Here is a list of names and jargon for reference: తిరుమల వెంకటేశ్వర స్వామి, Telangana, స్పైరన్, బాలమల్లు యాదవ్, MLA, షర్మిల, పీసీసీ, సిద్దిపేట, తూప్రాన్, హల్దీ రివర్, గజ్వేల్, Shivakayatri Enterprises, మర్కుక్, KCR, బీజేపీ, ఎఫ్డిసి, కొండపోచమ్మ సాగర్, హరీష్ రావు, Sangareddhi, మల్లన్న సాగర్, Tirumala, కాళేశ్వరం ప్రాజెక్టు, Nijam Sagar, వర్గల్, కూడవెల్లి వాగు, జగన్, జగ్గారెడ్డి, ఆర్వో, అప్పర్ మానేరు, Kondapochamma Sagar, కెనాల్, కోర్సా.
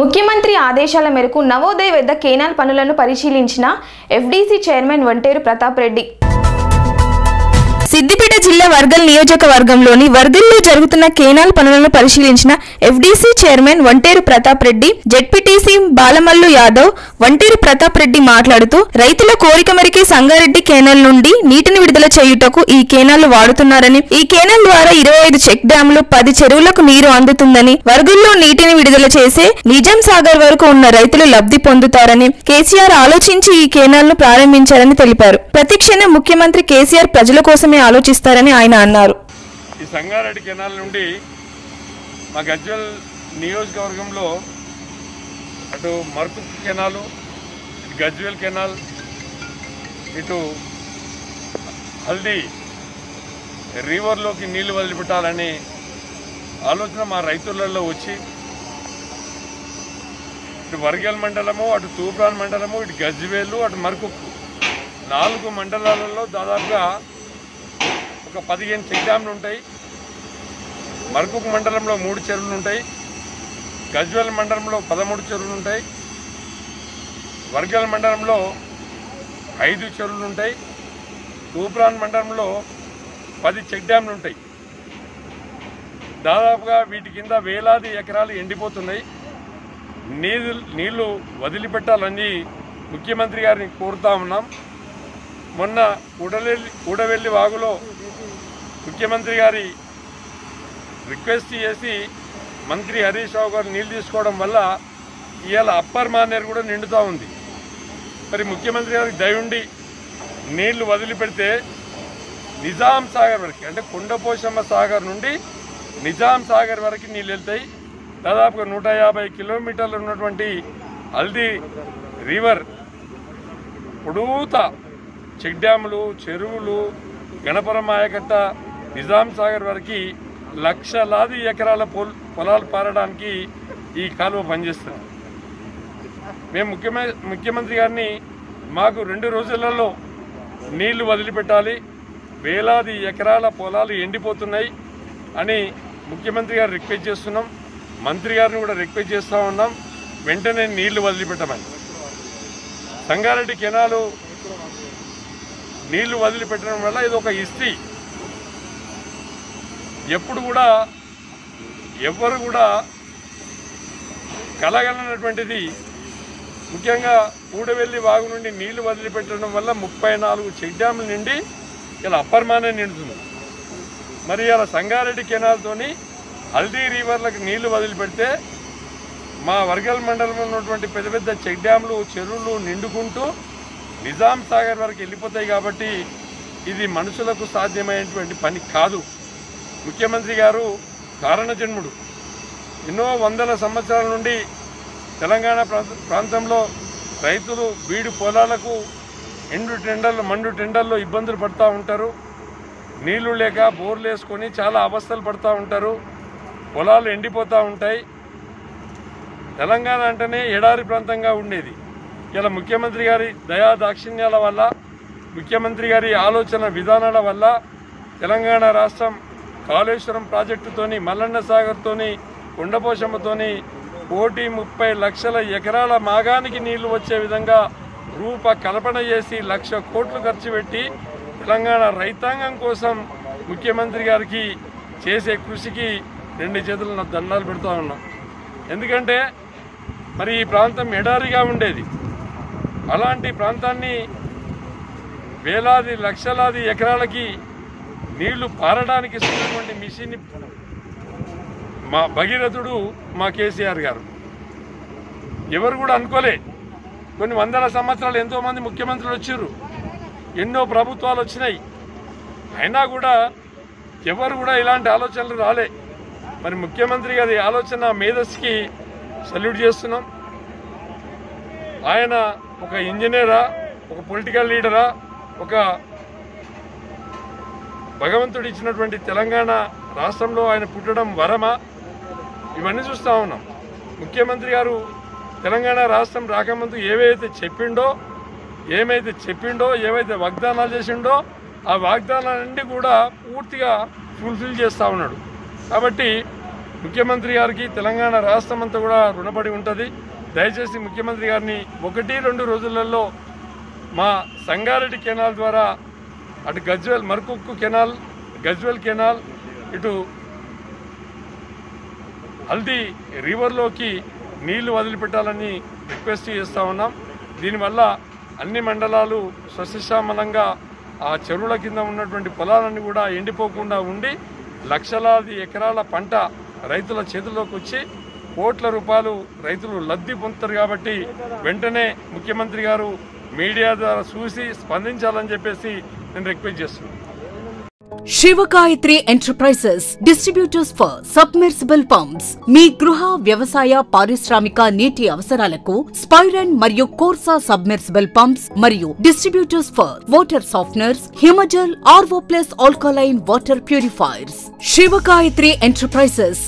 ముఖ్యమంత్రి ఆదేశాల మేరకు నవోదయ వద్ద కెనాల్ పనులను పరిశీలించిన ఎఫ్డిసి చైర్మన్ వంటేరు ప్రతాప్ రెడ్డి. సిద్దిపేట జిల్లా వర్గల్ నియోజకవర్గంలోని వర్గల్లో జరుగుతున్న కెనాల్ పనులను పరిశీలించిన ఎఫ్డిసి chairman Vanteru Pratap Reddy, ZPTC బాలమల్లు యాదవ్. Vanteru Pratap Reddy మాట్లాడుతూ, రైతుల కోరిక మేరకు సంగారెడ్డి కెనాల్ నుండి నీటిని విడుదల చేయుటకు ఈ కెనాల్ వాడుతున్నారని, ఈ కెనాల్ ద్వారా 25 చెక్ డ్యామ్లు, 10 చెరువులకు నీరు అందుతుందని, వర్గల్లో నీటిని విడుదల చేసే నిజాం సాగర్ వరకు ఉన్న రైతులు లబ్ధి పొందుతారని కేసీఆర్ ఆలోచించి ఈ కెనాల్ ను ప్రారంభించారని తెలిపారు. ప్రతిక్షణం ముఖ్యమంత్రి కేసీఆర్ ప్రజల కోసమే ఆలోచిస్తారని ఆయన అన్నారు. ఈ సంగారెడ్డి కెనాల్ నుండి మా గజ్వెల్ నియోజకవర్గంలో అటు మర్కు కెనాల్, గజ్వెల్ కెనాల్, ఇటు హల్దీ రివర్లోకి నీళ్లు వదిలిపెట్టాలని ఆలోచన మా రైతులలో వచ్చి, ఇటు వర్గల్ మండలము, అటు తూప్రాన్ మండలము, ఇటు గజ్వేలు, అటు మర్కు 4 మండలాలలో దాదాపుగా 15 చెక్ డ్యామ్లు ఉంటాయి. మర్కుక్ మండలంలో 3 చెరువులు ఉంటాయి. గజ్వేల్ మండలంలో 13 చెరువులు ఉంటాయి. వర్గల్ మండలంలో 5 చెరువులు ఉంటాయి. తూప్రాన్ మండలంలో 10 చెక్ డ్యామ్లు ఉంటాయి. దాదాపుగా వీటి కింద వేలాది ఎకరాలు ఎండిపోతున్నాయి. నీళ్లు వదిలిపెట్టాలని ముఖ్యమంత్రి గారిని కోరుతా ఉన్నాం. మొన్న కూడవెల్లి వాగులో ముఖ్యమంత్రి గారి రిక్వెస్ట్ చేసి మంత్రి హరీష్ రావు గారు నీళ్ళు తీసుకోవడం వల్ల ఇవాళ అప్పర్ మానేరు కూడా నిండుతూ ఉంది. మరి ముఖ్యమంత్రి గారికి దయుండి నీళ్లు వదిలిపెడితే నిజాం సాగర్ వరకు, అంటే కొండపోచమ్మ సాగర్ నుండి నిజాం సాగర్ వరకు నీళ్ళు వెళ్తాయి. దాదాపుగా 150 కిలోమీటర్లు ఉన్నటువంటి హల్దీ రివర్ పొడవుతా చెక్ డ్యాములు, చెరువులు, గణపురం ఆయకట్ట, నిజాం సాగర్ వరకు లక్షలాది ఎకరాల పొలాలు పారడానికి ఈ కాలువ పనిచేస్తుంది. మేము ముఖ్యమంత్రి గారిని మాకు 2 రోజులలో నీళ్లు వదిలిపెట్టాలి, వేలాది ఎకరాల పొలాలు ఎండిపోతున్నాయి అని ముఖ్యమంత్రి గారు రిక్వెస్ట్ చేస్తున్నాం. మంత్రి గారిని కూడా రిక్వెస్ట్ చేస్తూ ఉన్నాం, వెంటనే నీళ్లు వదిలిపెట్టమని. సంగారెడ్డి కెనాలు నీళ్లు వదిలిపెట్టడం వల్ల ఇది ఒక హిస్టరీ. ఎప్పుడు కూడా ఎవరు కూడా కలగలనటువంటిది. ముఖ్యంగా కూడవెల్లి వాగు నుండి నీళ్లు వదిలిపెట్టడం వల్ల 34 చెక్ డ్యాములు నిండి ఇలా అపర్మానే నిండుతుంది. మరి ఇలా సంగారెడ్డి కెనాల్తోని హల్దీ రివర్లకు నీళ్లు వదిలిపెడితే మా వర్గల్ మండలంలో ఉన్నటువంటి పెద్ద పెద్ద చెక్ డ్యాములు, చెరువులు నిండుకుంటూ నిజాం సాగర్ వరకు వెళ్ళిపోతాయి. కాబట్టి ఇది మనుషులకు సాధ్యమైనటువంటి పని కాదు. ముఖ్యమంత్రి గారు కారణజన్ముడు. ఎన్నో వందల సంవత్సరాల నుండి తెలంగాణ ప్రాంతంలో రైతులు బీడు పొలాలకు మండు టెండర్లో ఇబ్బందులు పడుతూ ఉంటారు. నీళ్లు లేక బోర్లు వేసుకొని చాలా అవస్థలు పడుతూ ఉంటారు. పొలాలు ఎండిపోతూ ఉంటాయి. తెలంగాణ అంటేనే ఎడారి ప్రాంతంగా ఉండేది. ఇలా ముఖ్యమంత్రి గారి దయా దాక్షిణ్యాల వల్ల, ముఖ్యమంత్రి గారి ఆలోచన విధానాల వల్ల తెలంగాణ రాష్ట్రం కాళేశ్వరం ప్రాజెక్టుతోని, మల్లన్న సాగర్తోని, కొండపోచమ్మతోని 1,30,00,000 ఎకరాల మాగానికి నీళ్లు వచ్చే విధంగా రూపకల్పన చేసి 1,00,000 కోట్లు ఖర్చు పెట్టి తెలంగాణ రైతాంగం కోసం ముఖ్యమంత్రి గారికి చేసే కృషికి 2 చేతులు దండాలు పెడుతూ ఉన్నాం. ఎందుకంటే మరి ఈ ప్రాంతం ఎడారిగా ఉండేది. అలాంటి ప్రాంతాన్ని వేలాది లక్షలాది ఎకరాలకి నీళ్లు పారడానికి ఇస్తున్నటువంటి మిషన్ని మా భగీరథుడు మా కేసీఆర్ గారు. ఎవరు కూడా అనుకోలే. కొన్ని వందల సంవత్సరాలు ఎంతోమంది ముఖ్యమంత్రులు వచ్చారు, ఎన్నో ప్రభుత్వాలు వచ్చినాయి, అయినా కూడా ఎవరు కూడా ఇలాంటి ఆలోచనలు రాలే. మరి ముఖ్యమంత్రి గారి ఆలోచన మేధస్సుకి సెల్యూట్ చేస్తున్నాం. ఆయన ఒక ఇంజనీరా, ఒక పొలిటికల్ లీడరా, ఒక భగవంతుడు ఇచ్చినటువంటి తెలంగాణ రాష్ట్రంలో ఆయన పుట్టడం వరమా? ఇవన్నీ చూస్తూ ఉన్నాం. ముఖ్యమంత్రి గారు తెలంగాణ రాష్ట్రం రాకముందు ఏమైతే చెప్పిండో, ఏవైతే వాగ్దానాలు చేసిండో ఆ వాగ్దానాలన్నీ కూడా పూర్తిగా ఫుల్ఫిల్ చేస్తూ ఉన్నాడు. కాబట్టి ముఖ్యమంత్రి గారికి తెలంగాణ రాష్ట్రమంతా కూడా రుణపడి ఉంటది। దయచేసి ముఖ్యమంత్రి గారిని 1-2 రోజులలో మా సంగారెడ్డి కెనాల్ ద్వారా అటు గజ్వెల్ మర్కుక్కు కెనాల్, గజ్వెల్ కెనాల్, ఇటు హల్దీ రివర్లోకి నీళ్లు వదిలిపెట్టాలని రిక్వెస్ట్ చేస్తా ఉన్నాం। దీనివల్ల అన్ని మండలాలు సస్యశ్యామలంగా ఆ చెరువుల కింద ఉన్నటువంటి పొలాలన్నీ కూడా ఎండిపోకుండా ఉండి లక్షలాది ఎకరాల పంట రైతుల చేతుల్లోకి వచ్చి కోట్ల రూపాయలు రైతులు లబ్ధి పొందుతారు। కాబట్టి వెంటనే ముఖ్యమంత్రి గారు మీడియా ద్వారా చూసి స్పందించాలని చెప్పేసి నేను రిక్వెస్ట్ చేస్తున్నాను। Shivagayatri enterprises distributors for submersible pumps, మీ గృహ, వ్యవసాయ, పారిశ్రామిక నీటి అవసరాలకు స్పైరన్ మరియు కోర్సా సబ్మెర్సిబుల్ పంప్స్ మరియు distributors for water softeners, Himajal, ఆర్వో plus alkaline water purifiers. Shivagayatri enterprises